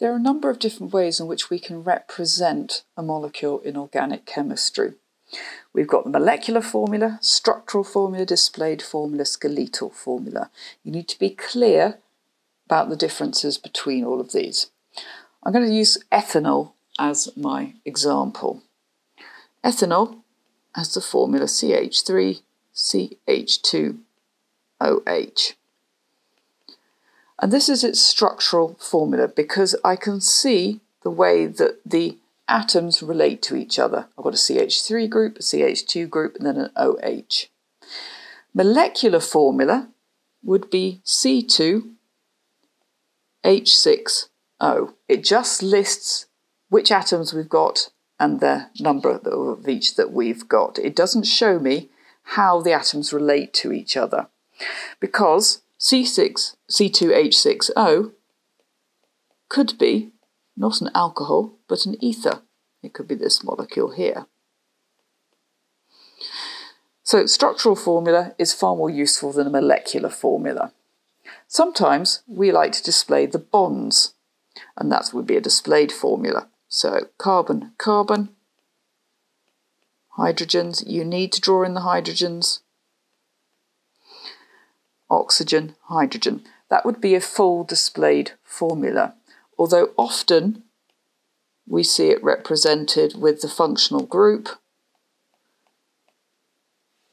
There are a number of different ways in which we can represent a molecule in organic chemistry. We've got the molecular formula, structural formula, displayed formula, skeletal formula. You need to be clear about the differences between all of these. I'm going to use ethanol as my example. Ethanol has the formula CH3CH2OH. And this is its structural formula because I can see the way that the atoms relate to each other. I've got a CH3 group, a CH2 group, and then an OH. Molecular formula would be C2H6O. It just lists which atoms we've got and the number of each that we've got. It doesn't show me how the atoms relate to each other because C2H6O could be not an alcohol, but an ether. It could be this molecule here. So structural formula is far more useful than a molecular formula. Sometimes we like to display the bonds, and that would be a displayed formula. So carbon, carbon, hydrogens, you need to draw in the hydrogens, oxygen, hydrogen. That would be a full displayed formula, although often we see it represented with the functional group,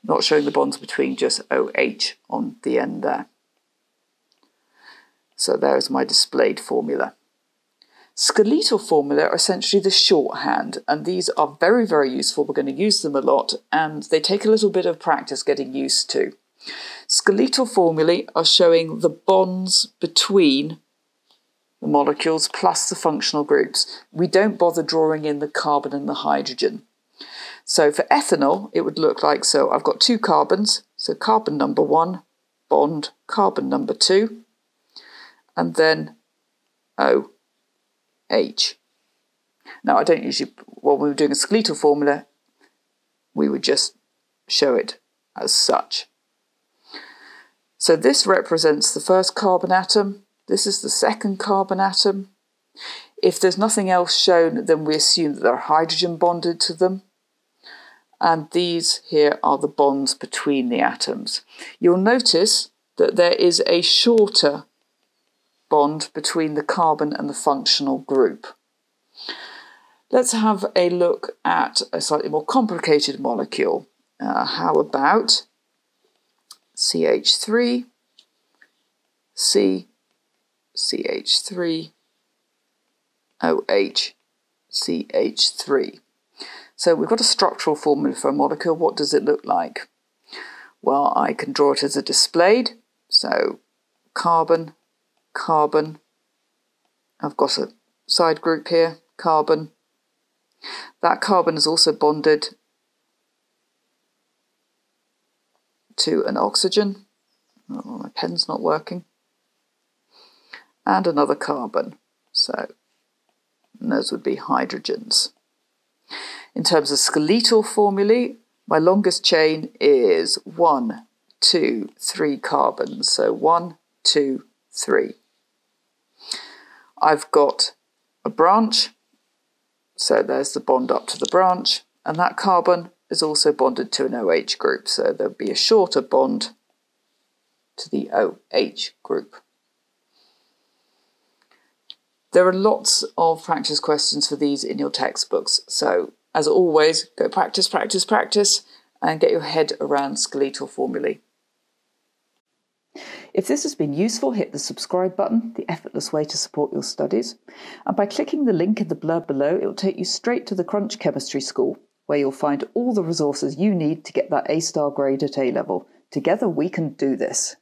not showing the bonds between, just OH on the end there. So there's my displayed formula. Skeletal formula are essentially the shorthand, and these are very, very useful. We're going to use them a lot, and they take a little bit of practice getting used to. Skeletal formulae are showing the bonds between the molecules plus the functional groups. We don't bother drawing in the carbon and the hydrogen. So for ethanol, it would look like, so I've got two carbons, so carbon number one, bond, carbon number two, and then OH. Now I don't usually, when we were doing a skeletal formula, we would just show it as such. So this represents the first carbon atom. This is the second carbon atom. If there's nothing else shown, then we assume that they're hydrogen bonded to them. And these here are the bonds between the atoms. You'll notice that there is a shorter bond between the carbon and the functional group. Let's have a look at a slightly more complicated molecule. How about CH3, C, CH3, OH, CH3. So we've got a structural formula for a molecule. What does it look like? Well, I can draw it as a displayed. So carbon, carbon. I've got a side group here, carbon. That carbon is also bonded to an oxygen. Oh, my pen's not working. And another carbon, so those would be hydrogens. In terms of skeletal formulae, my longest chain is 1, 2, 3 carbons, so 1, 2, 3. I've got a branch, so there's the bond up to the branch, and that carbon is also bonded to an OH group, so there'll be a shorter bond to the OH group. There are lots of practice questions for these in your textbooks. So as always, go practice, practice, practice, and get your head around skeletal formulae. If this has been useful, hit the subscribe button, the effortless way to support your studies. And by clicking the link in the blurb below, it will take you straight to the Crunch Chemistry School, where you'll find all the resources you need to get that A-star grade at A level. Together we can do this.